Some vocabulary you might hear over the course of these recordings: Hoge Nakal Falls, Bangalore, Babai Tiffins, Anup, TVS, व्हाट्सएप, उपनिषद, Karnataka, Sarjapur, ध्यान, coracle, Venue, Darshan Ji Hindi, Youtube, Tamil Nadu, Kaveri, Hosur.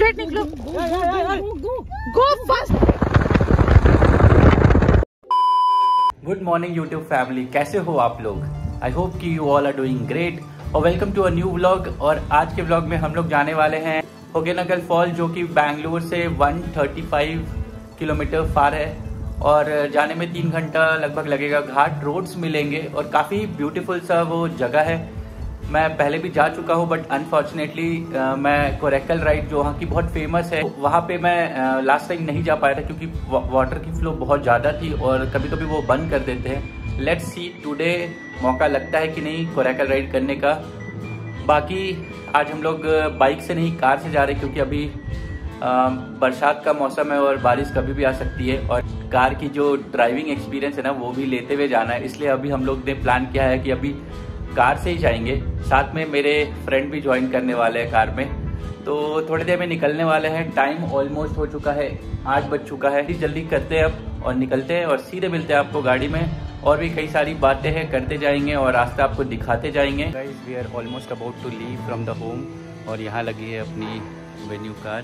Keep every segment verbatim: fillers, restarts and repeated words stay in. Straight निकलो. Go, go, go, go, go fast. Good morning YouTube family. कैसे हो आप लोग? I hope कि you all are doing great. और welcome to a new vlog. और आज के vlog में हम लोग जाने वाले हैं होगेनकल फॉल, जो कि बैंगलोर से एक सौ पैंतीस किलोमीटर फार है और जाने में तीन घंटा लगभग लगेगा. घाट रोड्स मिलेंगे और काफ़ी ब्यूटीफुल सा वो जगह है. मैं पहले भी जा चुका हूँ बट अनफॉर्चुनेटली मैं कोरेकल राइड जो वहाँ की बहुत फेमस है वहाँ पे मैं लास्ट टाइम नहीं जा पाया था क्योंकि वाटर की फ्लो बहुत ज़्यादा थी और कभी कभी वो बंद कर देते हैं. लेट्स सी टुडे मौका लगता है कि नहीं कोरेकल राइड करने का. बाकी आज हम लोग बाइक से नहीं कार से जा रहे क्योंकि अभी बरसात का मौसम है और बारिश कभी भी आ सकती है और कार की जो ड्राइविंग एक्सपीरियंस है ना वो भी लेते हुए जाना है. इसलिए अभी हम लोग ने प्लान किया है कि अभी कार से ही जाएंगे. साथ में मेरे फ्रेंड भी ज्वाइन करने वाले हैं कार में, तो थोड़ी देर में निकलने वाले हैं. टाइम ऑलमोस्ट हो चुका है, आठ बज चुका है. जल्दी करते हैं अब और निकलते हैं और सीधे मिलते हैं आपको गाड़ी में. और भी कई सारी बातें हैं, करते जाएंगे और रास्ता आपको दिखाते जाएंगे. Guys we are almost about to leave from the home और यहाँ लगी है अपनी Venue car.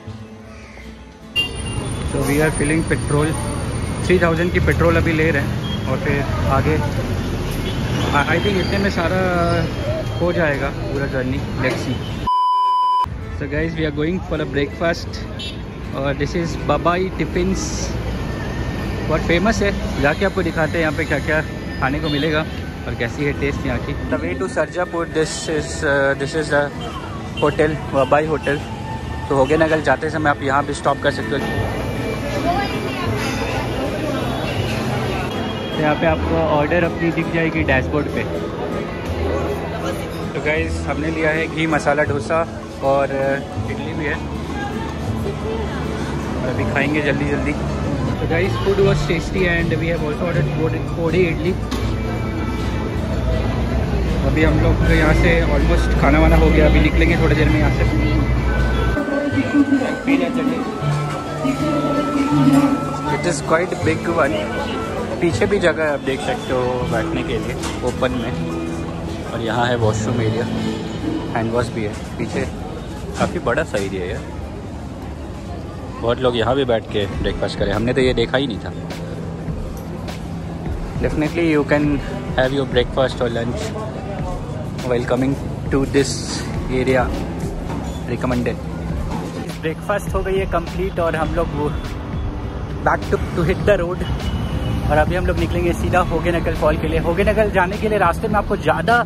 So we are filling petrol, three thousand की पेट्रोल अभी ले रहे हैं और फिर आगे आई थिंक इतने में सारा हो जाएगा पूरा journey. Let's see. So guys we are going for a breakfast और दिस इज़ बाबाई टिफिन्स, बहुत फेमस है. जाके आपको दिखाते हैं यहाँ पे क्या क्या खाने को मिलेगा और कैसी है टेस्ट यहाँ की. The way to Sarjapur. This is this is the hotel, Babai hotel. तो हो गया ना, कल जाते समय आप यहाँ भी स्टॉप कर सकते हो. यहाँ पे आपको ऑर्डर अपनी दिख जाएगी डैशबोर्ड पे. तो गाइस हमने लिया है घी मसाला डोसा और इडली भी है और अभी खाएंगे जल्दी जल्दी. तो guys food was tasty and we have also ordered podi idli. अभी हम लोग यहाँ से ऑलमोस्ट खाना वाना हो गया, अभी निकलेंगे थोड़ी देर में यहाँ से. It is quite big one. पीछे भी जगह है, आप देख सकते हो बैठने के लिए ओपन में. और यहाँ है वॉशरूम एरिया, हैंड वॉश भी है पीछे. काफ़ी बड़ा सा एरिया है यार. बहुत लोग यहाँ भी बैठ के ब्रेकफास्ट करें, हमने तो ये देखा ही नहीं था. Definitely you can have your breakfast और lunch while coming to this area, recommended. Breakfast हो गई है कंप्लीट और हम लोग वो back to to hit the road. और अभी हम लोग निकलेंगे सीधा होगेनकल फॉल के लिए. होगेनकल जाने के लिए रास्ते में आपको ज़्यादा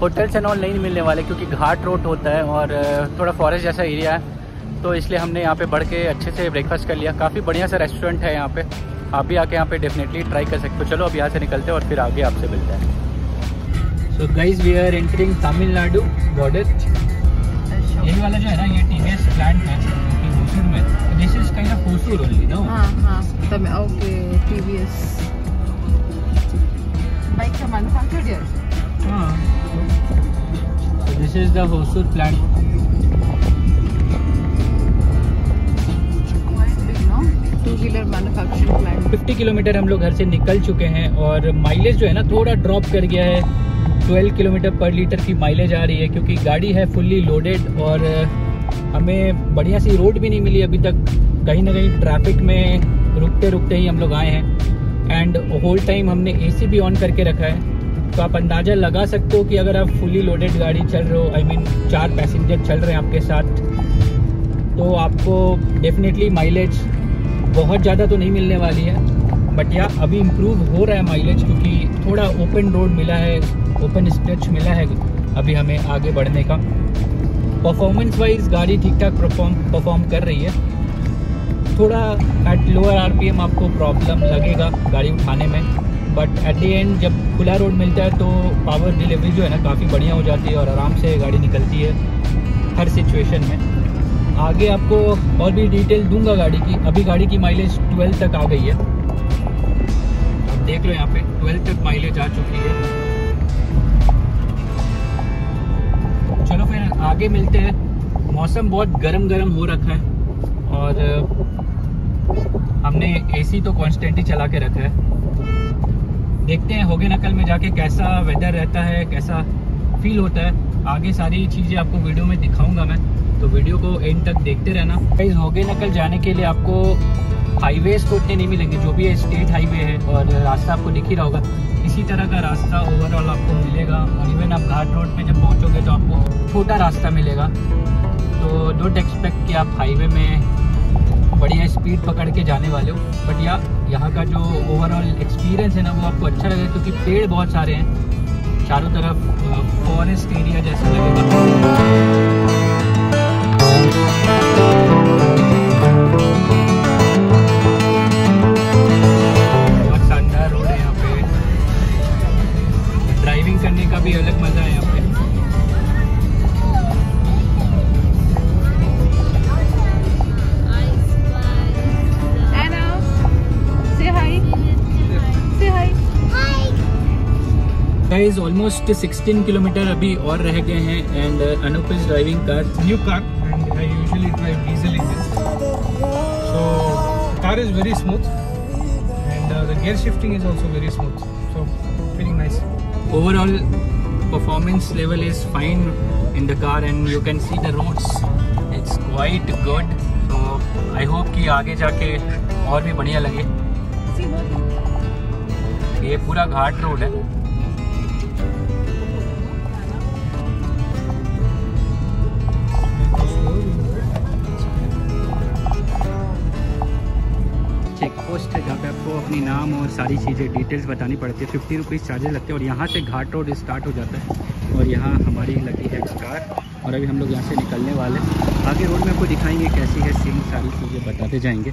होटल्स एंड ऑल नहीं मिलने वाले क्योंकि घाट रोड होता है और थोड़ा फॉरेस्ट जैसा एरिया है. तो इसलिए हमने यहाँ पे बढ़ के अच्छे से ब्रेकफास्ट कर लिया. काफ़ी बढ़िया सा रेस्टोरेंट है यहाँ पे, आप भी आके यहाँ पे डेफिनेटली ट्राई कर सकते हो. चलो अब यहाँ से निकलते हैं और फिर आगे आपसे मिलते हैं. So guys we are entering Tamil Nadu border. ये वाला जो है ना ये टीवीएस प्लांट है में. This is kind of Hosur only, no? हाँ हाँ. तब okay T V S. Bike का manufactured here. हाँ. This is the Hosur plant. Quite big, no? Two wheeler manufacturing plant. पचास किलोमीटर हम लोग घर से निकल चुके हैं और माइलेज जो है ना थोड़ा ड्रॉप कर गया है. बारह किलोमीटर पर लीटर की माइलेज आ रही है क्योंकि गाड़ी है फुल्ली लोडेड और हमें बढ़िया सी रोड भी नहीं मिली अभी तक. कहीं ना कहीं ट्रैफिक में रुकते रुकते ही हम लोग आए हैं एंड होल टाइम हमने एसी भी ऑन करके रखा है. तो आप अंदाज़ा लगा सकते हो कि अगर आप फुली लोडेड गाड़ी चल रहे हो, आई मीन चार पैसेंजर चल रहे हैं आपके साथ, तो आपको डेफिनेटली माइलेज बहुत ज़्यादा तो नहीं मिलने वाली है. बट या अभी इम्प्रूव हो रहा है माइलेज क्योंकि थोड़ा ओपन रोड मिला है, ओपन स्ट्रेच मिला है अभी हमें आगे बढ़ने का. परफॉर्मेंस वाइज गाड़ी ठीक ठाक परफॉर्म परफॉर्म कर रही है. थोड़ा एट लोअर आरपीएम आपको प्रॉब्लम लगेगा गाड़ी उठाने में, बट एट द एंड जब खुला रोड मिलता है तो पावर डिलीवरी जो है ना काफ़ी बढ़िया हो जाती है और आराम से गाड़ी निकलती है हर सिचुएशन में. आगे आपको और भी डिटेल दूंगा गाड़ी की. अभी गाड़ी की माइलेज ट्वेल्व तक आ गई है, आप देख लो यहाँ पे ट्वेल्व तक माइलेज आ चुकी है. चलो फिर आगे मिलते हैं. मौसम बहुत गरम गरम हो रखा है और हमने एसी तो कॉन्स्टेंट ही चला के रखा है. देखते हैं होगेनकल में जाके कैसा वेदर रहता है, कैसा फील होता है. आगे सारी चीज़ें आपको वीडियो में दिखाऊंगा मैं. तो वीडियो को एंड तक देखते रहना गाइस। होगे नकल जाने के लिए आपको हाईवेज तो इतने नहीं मिलेंगे, जो भी स्टेट हाईवे है और रास्ता आपको दिख ही रहा होगा, इसी तरह का रास्ता ओवरऑल आपको मिलेगा। और इवन आप घाट रोड पे जब पहुंचोगे तो आपको छोटा रास्ता मिलेगा। तो डोंट एक्सपेक्ट कि आप हाईवे में बढ़िया स्पीड पकड़ के जाने वाले हो, बट या यहाँ का जो ओवरऑल एक्सपीरियंस है ना वो आपको अच्छा लगेगा, क्योंकि पेड़ बहुत सारे हैं चारों तरफ, फॉरेस्ट एरिया जैसा लगेगा। करने का भी अलग मजा है यहाँ पे। गाइस ऑलमोस्ट सिक्सटीन किलोमीटर अभी और रह गए हैं and Anup is driving car, new car and I usually drive diesel in this, so car is very smooth and the gear shifting is also very smooth, so feeling nice. Overall performance level is fine in the car and you can see the roads, it's quite good, so I hope कि आगे जाके और भी बढ़िया लगे। ये पूरा घाट road है। चेकपोस्ट है जहाँ पे आपको अपनी नाम और सारी चीज़ें डिटेल्स बतानी पड़ती है। फिफ्टी रुपीज़ चार्जेस लगते हैं और यहाँ से घाट रोड स्टार्ट हो जाता है और यहाँ हमारी लगी है कार और अभी हम लोग यहाँ से निकलने वाले हैं। आगे रोड में आपको दिखाएंगे कैसी है सीन, सारी चीज़ें बताते जाएंगे।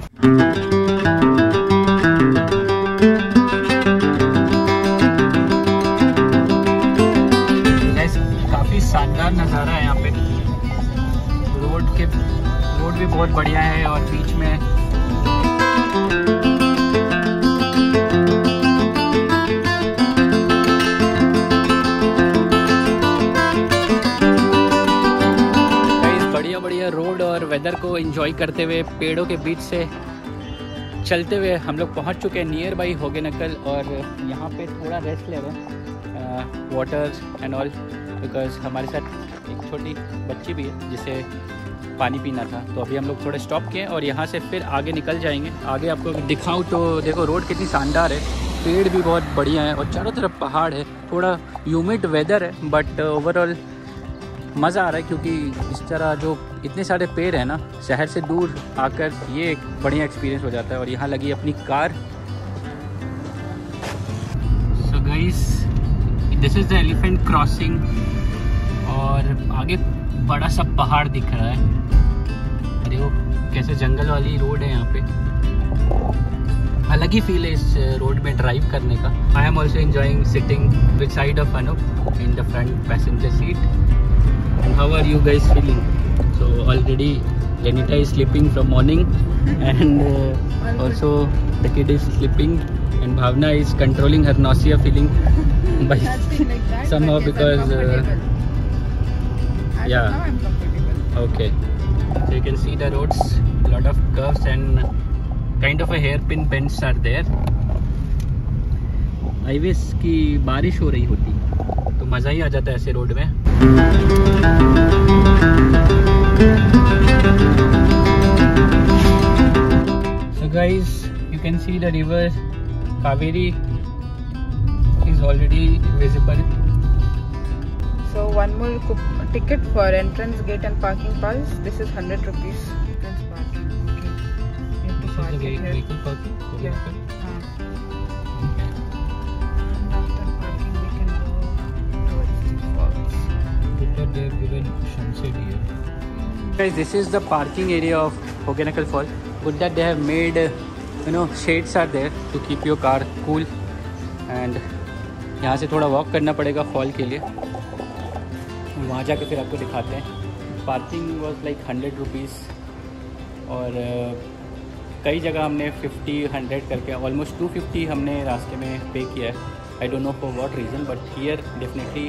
वेदर को एंजॉय करते हुए पेड़ों के बीच से चलते हुए हम लोग पहुंच चुके हैं नियर बाई होगे नकल। और यहाँ पे थोड़ा रेस्ट ले लें वाटर एंड ऑल, बिकॉज हमारे साथ एक छोटी बच्ची भी है जिसे पानी पीना था, तो अभी हम लोग थोड़ा स्टॉप किए और यहाँ से फिर आगे निकल जाएंगे। आगे आपको दिखाऊँ तो देखो रोड कितनी शानदार है, पेड़ भी बहुत बढ़िया है और चारों तरफ पहाड़ है। थोड़ा ह्यूमिड वेदर है बट ओवरऑल मज़ा आ रहा है, क्योंकि इस तरह जो इतने सारे पेड़ हैं ना, शहर से दूर आकर ये एक बढ़िया एक्सपीरियंस हो जाता है। और यहाँ लगी अपनी car. So guys this is the elephant crossing और आगे बड़ा सा पहाड़ दिख रहा है। देखो कैसे जंगल वाली रोड है, यहाँ पे अलग ही फील है इस रोड में ड्राइव करने का। I am also enjoying sitting with side of Anup in the front passenger seat. And how are you guys feeling? So already Lenita is sleeping from morning and uh, also the kid is sleeping and Bhavna is controlling her nausea feeling by like that, somehow because uh, yeah okay, so you can see the roads, a lot of curves and kind of a hairpin bends are there. I wish ki barish ho rahi hoti तो मज़ा ही आ जाता है ऐसे road में। So guys, you can see the river Kaveri is already visible. So one more ticket for entrance gate and parking pass. This is hundred rupees. Entrance parking. Okay. You have to park here. Vehicle parking. Yeah. Guys, this is the parking area of Hoge Nakal Falls. Good that they have made, you know, shades are there to keep your car cool. And यहाँ से थोड़ा walk करना पड़ेगा fall के लिए, वहाँ जाके फिर आपको दिखाते हैं। Parking was like hundred rupees और कई जगह हमने फिफ्टी हंड्रेड करके ऑलमोस्ट टू फिफ्टी हमने रास्ते में पे किया है। I don't know for what reason, but here definitely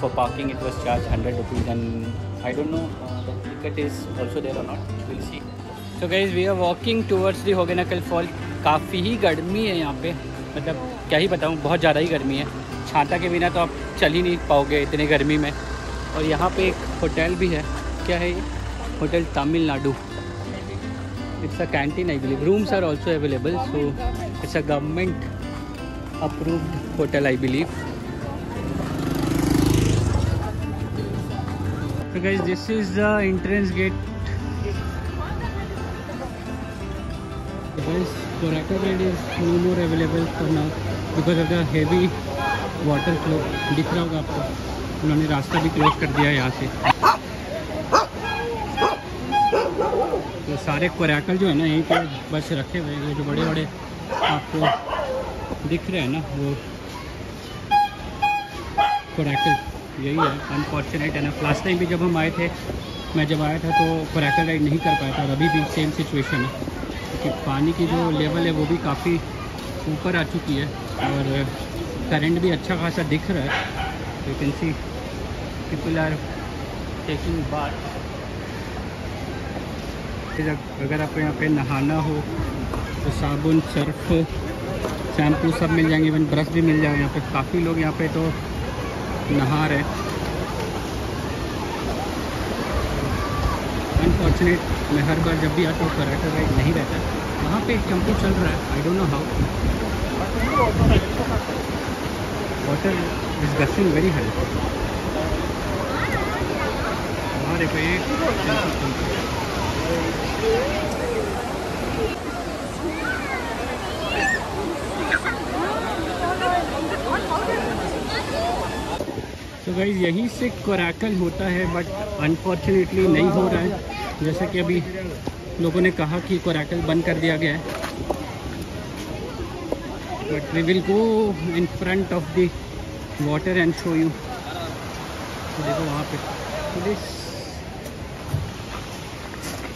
for parking it was charged hundred rupees and I don't know uh, the ticket is also there or not, we'll see. So guys, we are walking towards the Hoge Nakal Falls. काफ़ी ही गर्मी है यहाँ पे, मतलब क्या ही बताऊँ, बहुत ज़्यादा ही गर्मी है, छाता के बिना तो आप चल ही नहीं पाओगे इतनी गर्मी में। और यहाँ पे एक होटल भी है, क्या है ये? Hotel Tamil Nadu. It's a canteen, I believe. Rooms are also available, so it's a government approved hotel, I believe. So guys, this is the entrance gate. Guys, Paratha bread is no more available for now because of the heavy water flow. दिख रहा होगा आपको, उन्होंने रास्ता भी close कर दिया है यहाँ से. तो सारे कोराकल जो है ना यहीं पर बस रखे हुए हैं, जो बड़े बड़े आपको दिख रहे हैं ना वो कोराकल यही है. अनफॉर्चुनेट है ना, लास्ट टाइम भी जब हम आए थे, मैं जब आया था तो कोराकल राइड नहीं कर पाया था और अभी भी सेम सिचुएशन है क्योंकि पानी की जो लेवल है वो भी काफ़ी ऊपर आ चुकी है और करंट भी अच्छा खासा दिख रहा है. You can see people are taking bath. अगर आपको यहाँ पे नहाना हो तो साबुन, सर्फ, शैम्पू सब मिल जाएंगे, इवन ब्रश भी मिल जाएगा यहाँ पे. काफ़ी लोग यहाँ पे तो नहा रहे. अनफॉर्चुनेट मैं हर बार जब भी आता हूँ कराटे राइड नहीं रहता. वहाँ पे एक टेम्पू चल रहा है, I don't know how. Water is gushing very help. वहाँ देखो एक तो so गाइस यहीं से कोराकल होता है बट अनफॉर्चुनेटली नहीं हो रहा है. जैसा कि अभी लोगों ने कहा कि कोराकल बंद कर दिया गया है but we will go in front of the water and show you. देखो वहाँ पे police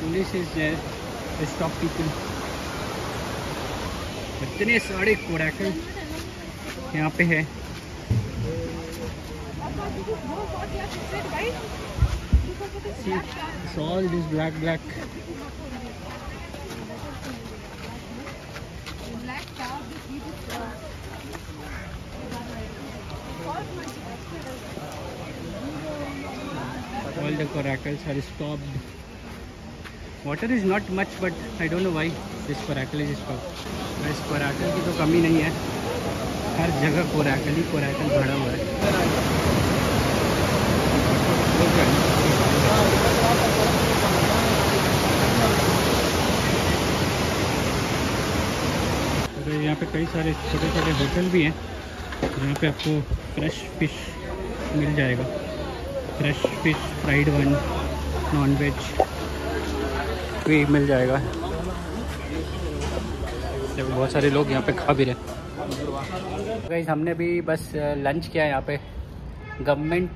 police is there to stop people. इतने सारे कोराकल यहाँ पे है. See, it's all this black black. All the coracles are stopped. Water is not much, but I don't know why this coracle is stopped. Guys, coracle की तो कमी नहीं है. हर जगह कोराकल ही कोराकल भरा हुआ है. तो यहाँ पे कई सारे छोटे छोटे होटल भी हैं जहाँ पे आपको फ्रेश फिश मिल जाएगा. Fresh fish, fried one, non veg भी मिल जाएगा. देखो बहुत सारे लोग यहाँ पे खा भी रहे. गाइस हमने भी बस लंच किया है. यहाँ पे गवर्नमेंट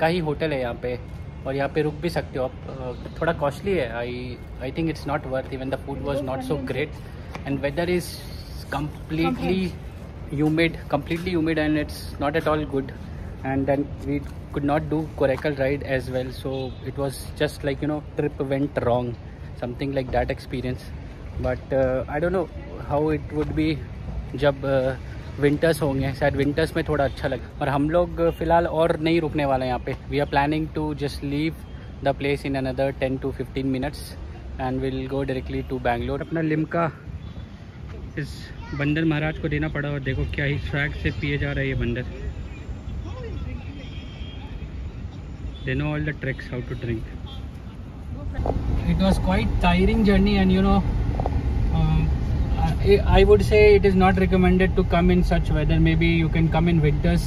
का ही होटल है यहाँ पे और यहाँ पे रुक भी सकते हो आप. थोड़ा कॉस्टली है, I I think it's not worth. Even the food was not so great and weather is completely humid completely humid and it's not at all good. And then we could not do Korakal ride as well, so it was just like, you know, trip went wrong, something like that experience. But uh, I don't know how it would be जब uh, winters होंगे. शायद winters में थोड़ा अच्छा लगे. और हम लोग फिलहाल और नहीं रुकने वाले यहाँ पे. We are planning to just leave the place in another ten to fifteen minutes and we'll go directly to Bangalore. अपना लिम्का इस बंदर महाराज को देना पड़ा और देखो क्या ही स्वैग से पिए जा रहा है ये बंदर. They know all the tricks how to drink. It was quite tiring journey and you know um, I, I would say it is not recommended to come in such weather. Maybe you can come in winters.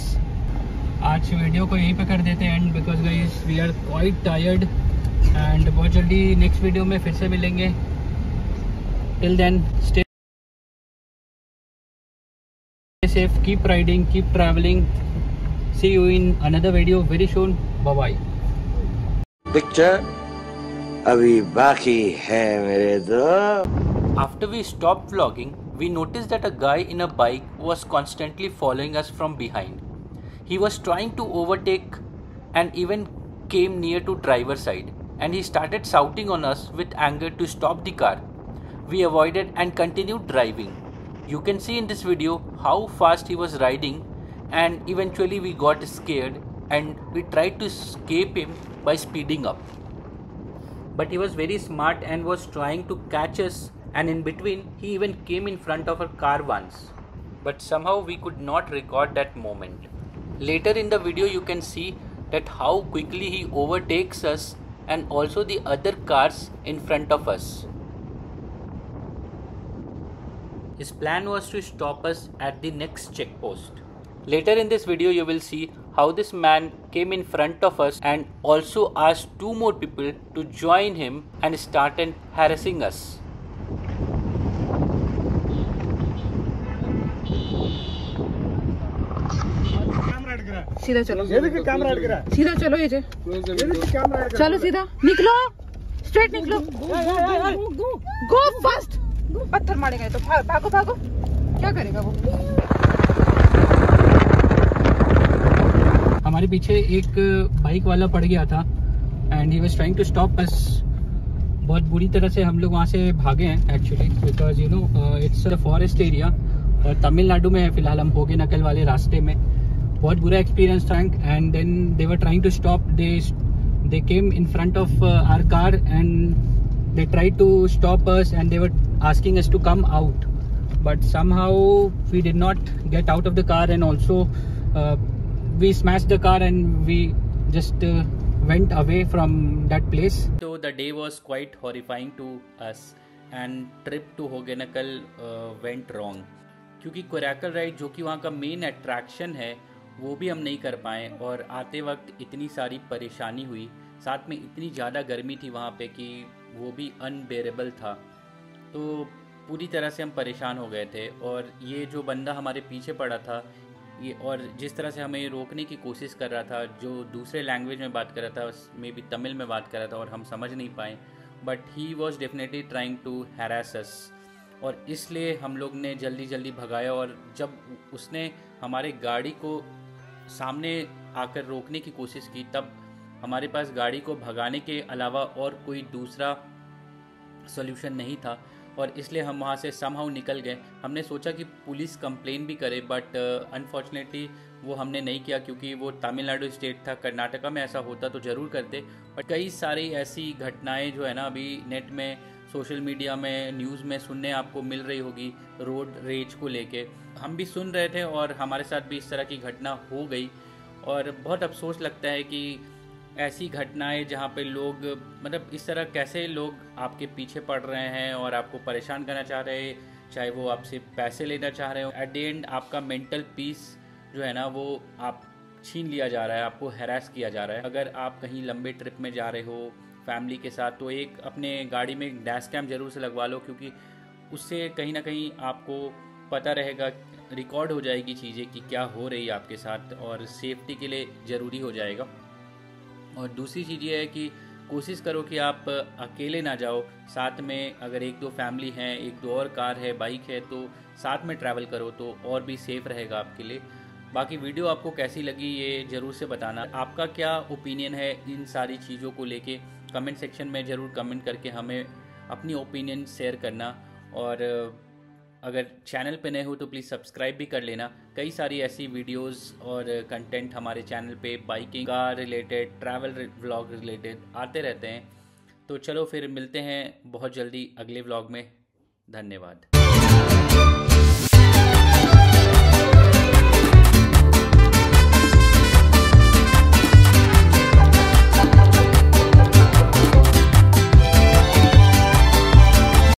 आज video को यहीं पे कर देते हैं and because guys we are quite tired and बहुत जल्दी next video में फिर से मिलेंगे. Till then stay safe, keep riding, keep travelling. See you in another video very soon. Bye bye. Picture अभी बाकी है मेरे दोस्त. After we stopped vlogging, we noticed that a guy in a bike was constantly following us from behind. He was trying to overtake and even came near to driver's side. And he started shouting on us with anger to stop the car. We avoided and continued driving. You can see in this video how fast he was riding. And eventually we got scared and we tried to escape him by speeding up. but he was very smart and was trying to catch us, and in between he even came in front of our car once. But somehow we could not record that moment. Later in the video you can see that how quickly he overtakes us and also the other cars in front of us. His plan was to stop us at the next checkpost. Later in this video you will see how this man came in front of us and also asked two more people to join him and started harassing us. सीधा चलो, सीधा चलो, ये चलो सीधा निकलो, straight निकलो, गो fast, पत्थर मारेगा तो भागो भागो, क्या करेगा वो। हमारे पीछे एक बाइक वाला पड़ गया था and he was trying to stop us. बहुत बुरी तरह से हम लोग वहाँ से भागे हैं actually, because you know it's a forest area और तमिलनाडु में है फिलहाल हम, होगे नकल वाले रास्ते में। बहुत बुरा एक्सपीरियंस था। And then they were trying to stop, they they came in front of our car and they try to stop us and they were asking us to come out, but somehow we did not get out of the car and also we smashed the car and we just went away from that place. So the day was quite horrifying to us and trip to Hogenakkal went wrong, क्योंकि coracle ride जो कि वहाँ का main attraction है वो भी हम नहीं कर पाए और आते वक्त इतनी सारी परेशानी हुई, साथ में इतनी ज़्यादा गर्मी थी वहाँ पे कि वो भी अनबेरेबल था। तो पूरी तरह से हम परेशान हो गए थे और ये जो बंदा हमारे पीछे पड़ा था ये, और जिस तरह से हमें रोकने की कोशिश कर रहा था, जो दूसरे लैंग्वेज में बात कर रहा था, मे बी तमिल में बात कर रहा था और हम समझ नहीं पाए, but he was definitely trying to harass us और इसलिए हम लोग ने जल्दी जल्दी भगाया। और जब उसने हमारे गाड़ी को सामने आकर रोकने की कोशिश की तब हमारे पास गाड़ी को भगाने के अलावा और कोई दूसरा सॉल्यूशन नहीं था और इसलिए हम वहाँ से समहाउ निकल गए। हमने सोचा कि पुलिस कंप्लेन भी करे, बट अनफॉर्चुनेटली वो हमने नहीं किया, क्योंकि वो तमिलनाडु स्टेट था। कर्नाटका में ऐसा होता तो ज़रूर करते। बट कई सारी ऐसी घटनाएं जो है ना अभी नेट में, सोशल मीडिया में, न्यूज़ में सुनने आपको मिल रही होगी रोड रेज को लेके। हम भी सुन रहे थे और हमारे साथ भी इस तरह की घटना हो गई और बहुत अफसोस लगता है कि ऐसी घटनाएं जहां पे लोग, मतलब इस तरह कैसे लोग आपके पीछे पड़ रहे हैं और आपको परेशान करना चाह रहे हैं, चाहे वो आपसे पैसे लेना चाह रहे हो। एट द एंड आपका मेंटल पीस जो है ना वो आप छीन लिया जा रहा है, आपको हैरास किया जा रहा है। अगर आप कहीं लंबे ट्रिप में जा रहे हो फैमिली के साथ तो एक अपने गाड़ी में एक डैश कैम जरूर से लगवा लो, क्योंकि उससे कहीं ना कहीं आपको पता रहेगा, रिकॉर्ड हो जाएगी चीज़ें कि क्या हो रही है आपके साथ और सेफ्टी के लिए ज़रूरी हो जाएगा। और दूसरी चीज़ ये है कि कोशिश करो कि आप अकेले ना जाओ, साथ में अगर एक दो फैमिली हैं, एक दो और कार है, बाइक है तो साथ में ट्रैवल करो तो और भी सेफ़ रहेगा आपके लिए। बाकी वीडियो आपको कैसी लगी ये ज़रूर से बताना, आपका क्या ओपिनियन है इन सारी चीज़ों को लेके, कमेंट सेक्शन में ज़रूर कमेंट करके हमें अपनी ओपिनियन शेयर करना। और अगर चैनल पे नए हो तो प्लीज़ सब्सक्राइब भी कर लेना। कई सारी ऐसी वीडियोस और कंटेंट हमारे चैनल पे biking, car related, travel vlog related आते रहते हैं। तो चलो फिर मिलते हैं बहुत जल्दी अगले व्लॉग में। धन्यवाद।